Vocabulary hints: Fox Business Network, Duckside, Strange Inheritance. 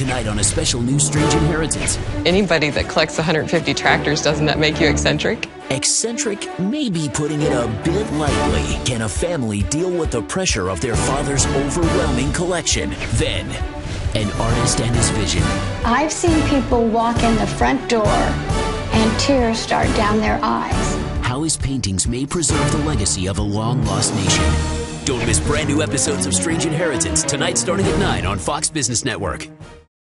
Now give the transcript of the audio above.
Tonight on a special new Strange Inheritance. Anybody that collects 150 tractors, doesn't that make you eccentric? Eccentric may be putting it a bit lightly. Can a family deal with the pressure of their father's overwhelming collection? Then, an artist and his vision. I've seen people walk in the front door and tears start down their eyes. How his paintings may preserve the legacy of a long-lost nation. Don't miss brand new episodes of Strange Inheritance tonight starting at 9 on Fox Business Network.